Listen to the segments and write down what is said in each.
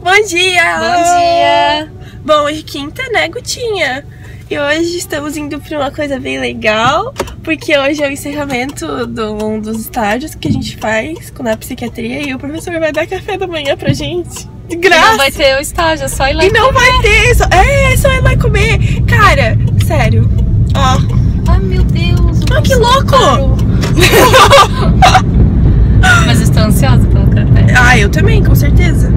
Bom dia! Bom dia! Bom, hoje quinta, né, Gutinha? E hoje estamos indo para uma coisa bem legal, porque hoje é o encerramento de um dos estágios que a gente faz na psiquiatria e o professor vai dar café da manhã pra gente. De graça! E não vai ter o estágio, é só ir lá e comer. E não vai ter! Só ir lá comer! Cara, sério, ó. Ai, meu Deus! Não, que louco! Mas eu estou ansiosa pelo café. Ah, eu também, com certeza.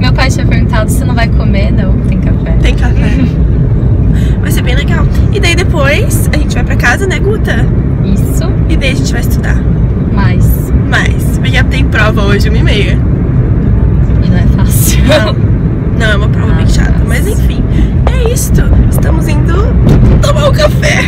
Meu pai tinha perguntado se não vai comer, não. Tem café. Tem café. Vai ser bem legal. E daí depois a gente vai pra casa, né, Guta? Isso. E daí a gente vai estudar. Mais. Porque tem prova hoje, 1h30. E não é fácil. Não é uma prova bem chata. Mas enfim, é isto. Estamos indo tomar um café.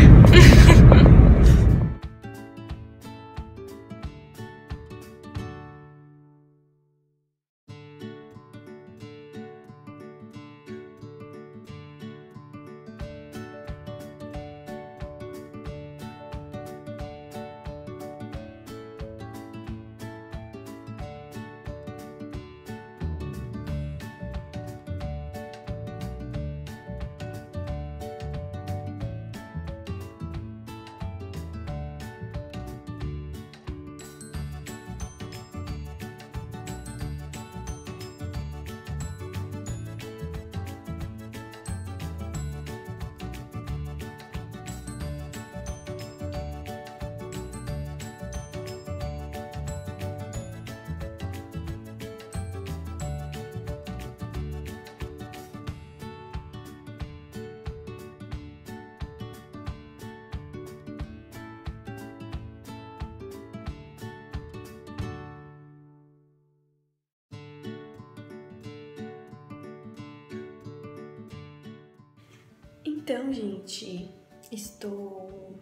Então, gente, estou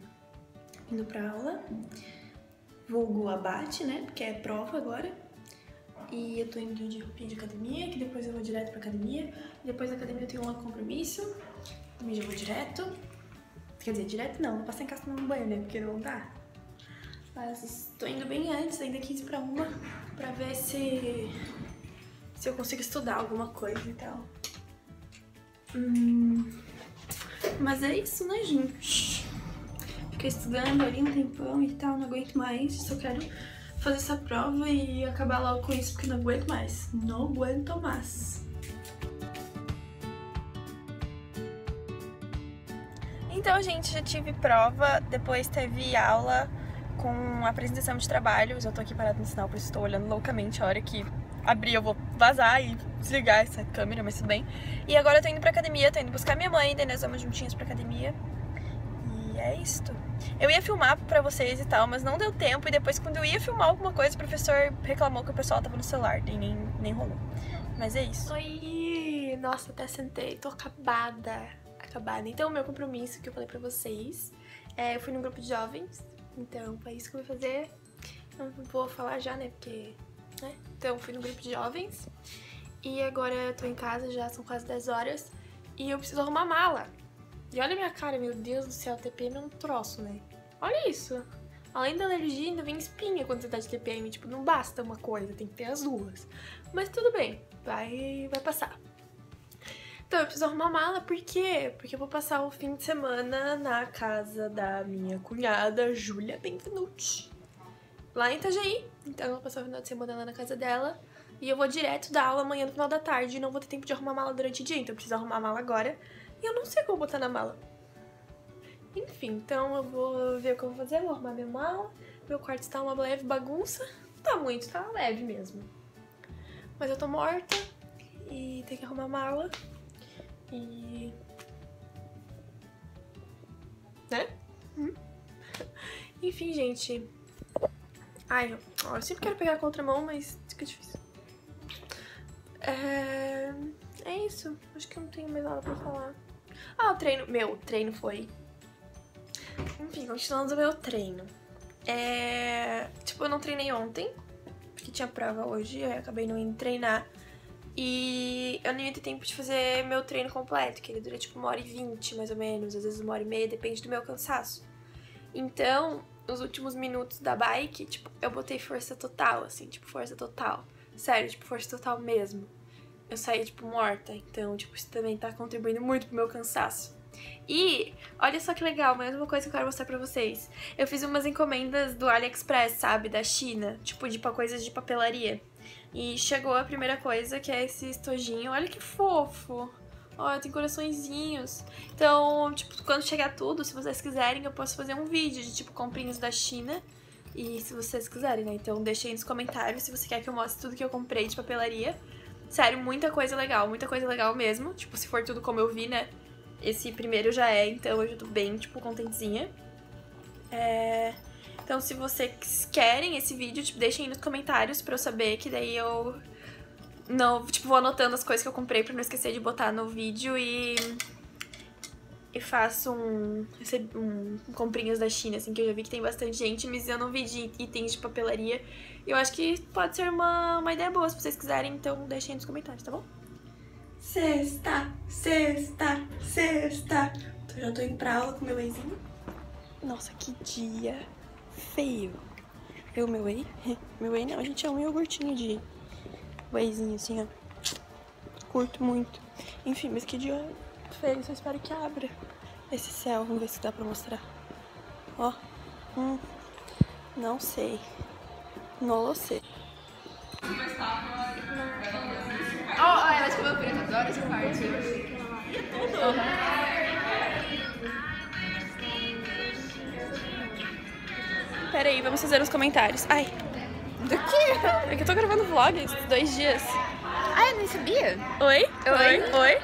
indo pra aula, vulgo abate, né, porque é prova agora, e eu tô indo de roupinha de academia, que depois eu vou direto pra academia, depois da academia eu tenho um compromisso, também já vou direto, quer dizer, direto não, vou passar em casa tomando um banho, né, porque não dá, mas estou indo bem antes, ainda 12:45, pra ver se eu consigo estudar alguma coisa e tal. Mas é isso, né, gente? Fiquei estudando ali um tempão e tal, não aguento mais. Só quero fazer essa prova e acabar logo com isso, porque não aguento mais. Não aguento mais. Então, gente, já tive prova, depois teve aula com apresentação de trabalho. Já tô aqui parada no sinal, por isso estou olhando loucamente a hora que abrir, eu vou vazar e desligar essa câmera, mas tudo bem. E agora eu tô indo pra academia, tô indo buscar minha mãe, daí nós vamos juntinhas pra academia. E é isto. Eu ia filmar pra vocês e tal, mas não deu tempo. E depois, quando eu ia filmar alguma coisa, o professor reclamou que o pessoal tava no celular, daí nem rolou. Mas é isso. Oi! Nossa, até sentei, tô acabada. Então, o meu compromisso que eu falei pra vocês, eu fui num grupo de jovens, então foi isso que eu vou fazer. Não vou falar já, né, porque... Então fui no grupo de jovens e agora eu tô em casa, já são quase 10h e eu preciso arrumar mala. E olha a minha cara, meu Deus do céu, TPM é um troço, né? Olha isso! Além da alergia, ainda vem espinha quando você tá de TPM, tipo, não basta uma coisa, tem que ter as duas. Mas tudo bem, vai passar. Então eu preciso arrumar mala, por quê? Porque eu vou passar o fim de semana na casa da minha cunhada, Julia Benvenuti, lá em Itajaí. Então eu vou passar o final de semana lá na casa dela e eu vou direto dar aula amanhã no final da tarde e não vou ter tempo de arrumar mala durante o dia, então eu preciso arrumar a mala agora e eu não sei o que eu vou botar na mala. Enfim, então eu vou ver o que eu vou fazer, vou arrumar minha mala, meu quarto está uma leve bagunça, não tá muito, tá leve mesmo. Mas eu tô morta e tenho que arrumar a mala e... né? Enfim, gente... Ai, eu sempre quero pegar a contramão, mas fica difícil. É isso. Acho que eu não tenho mais nada pra falar. Ah, o treino. Meu treino foi... Enfim, continuando o meu treino. Tipo, eu não treinei ontem, porque tinha prova hoje, eu acabei não indo treinar. E eu não ia ter tempo de fazer meu treino completo, que ele dura tipo 1h20, mais ou menos. Às vezes 1h30, depende do meu cansaço. Então... nos últimos minutos da bike, tipo, eu botei força total, assim, tipo, força total. Sério, tipo, força total mesmo. eu saí, tipo, morta. Então, tipo, isso também tá contribuindo muito pro meu cansaço. E olha só que legal, mais uma coisa que eu quero mostrar pra vocês. Eu fiz umas encomendas do AliExpress, sabe, da China, tipo, de coisas de papelaria. E chegou a primeira coisa, que é esse estojinho. Olha que fofo! Olha, tem coraçõezinhos. Então, tipo, quando chegar tudo, se vocês quiserem, eu posso fazer um vídeo de, tipo, comprinhas da China. E se vocês quiserem, né? Então deixa aí nos comentários se você quer que eu mostre tudo que eu comprei de papelaria. Sério, muita coisa legal mesmo. Tipo, se for tudo como eu vi, né? Esse primeiro já é, então eu já tô bem, tipo, contentezinha. Então se vocês querem esse vídeo, tipo, deixem aí nos comentários pra eu saber, que daí eu não, tipo, vou anotando as coisas que eu comprei pra não esquecer de botar no vídeo e faço um comprinhas da China, assim, que eu já vi que tem bastante gente me dizendo um vídeo de itens de papelaria. E eu acho que pode ser uma ideia boa, se vocês quiserem, então deixem aí nos comentários, tá bom? Sexta, sexta, sexta. Então, já tô indo pra aula com meu eizinho. Nossa, que dia feio. Eu, meu ei? Meu ei não, a gente é um iogurtinho de eizinho, assim, ó. Curto muito. Enfim, mas que dia feio, só espero que abra esse céu. Vamos ver se dá pra mostrar. Ó. Não sei. Não sei. Oh, ela de cabelo preto, adoro essa parte. E é tudo! Uhum. Pera aí, vamos fazer os comentários. Ai! Do quê? É que eu tô gravando vlog esses 2 dias. Ah, eu nem sabia? Oi? Oi? Oi?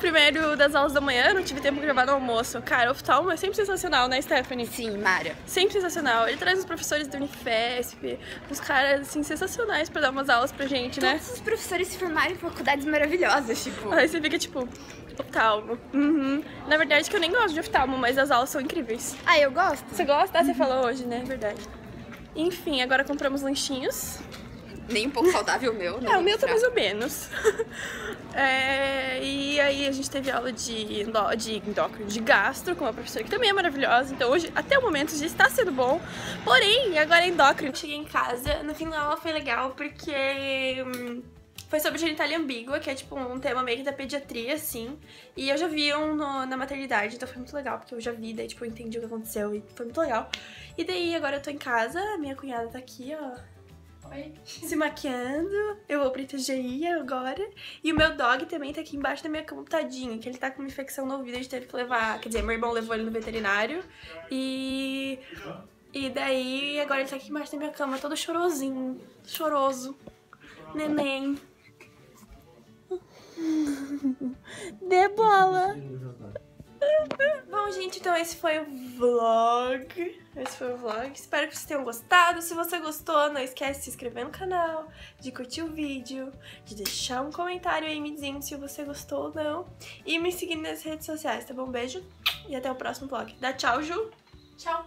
Primeiro das aulas da manhã, não tive tempo de gravar no almoço. Cara, o oftalmo é sempre sensacional, né, Stephanie? Sim, Mario. Sempre sensacional. Ele traz os professores do Unifesp, uns caras, assim, sensacionais pra dar umas aulas pra gente, né? Todos os professores se formaram em faculdades maravilhosas, tipo. Aí você fica, tipo, oftalmo. Uhum. Na verdade, que eu nem gosto de oftalmo, mas as aulas são incríveis. Ah, eu gosto? Você gosta? Ah, você falou hoje, né? Verdade. Enfim, agora compramos lanchinhos. Nem um pouco saudável o meu, né? É, o meu tá mais ou menos. E aí a gente teve aula de endócrino, de gastro, com uma professora que também é maravilhosa. Então hoje, até o momento, já está sendo bom. Porém, agora é endócrino. Cheguei em casa, no fim da aula foi legal porque foi sobre genitália ambígua, que é tipo um tema meio que da pediatria, assim. E eu já vi um na maternidade, então foi muito legal, porque eu já vi, daí tipo, eu entendi o que aconteceu e foi muito legal. E daí agora eu tô em casa, minha cunhada tá aqui, ó. Oi. Se maquiando, eu vou pra Itajaí agora. E o meu dog também tá aqui embaixo da minha cama, tadinho, que ele tá com uma infecção no ouvido, a gente teve que levar, quer dizer, meu irmão levou ele no veterinário. E daí, agora ele tá aqui embaixo da minha cama, todo chorosinho, choroso, neném. Dê bola! Bom, gente, então esse foi o vlog. Espero que vocês tenham gostado. Se você gostou, não esquece de se inscrever no canal, de curtir o vídeo, de deixar um comentário aí me dizendo se você gostou ou não. E me seguindo nas redes sociais, tá bom? Beijo e até o próximo vlog. Dá tchau, Ju. Tchau.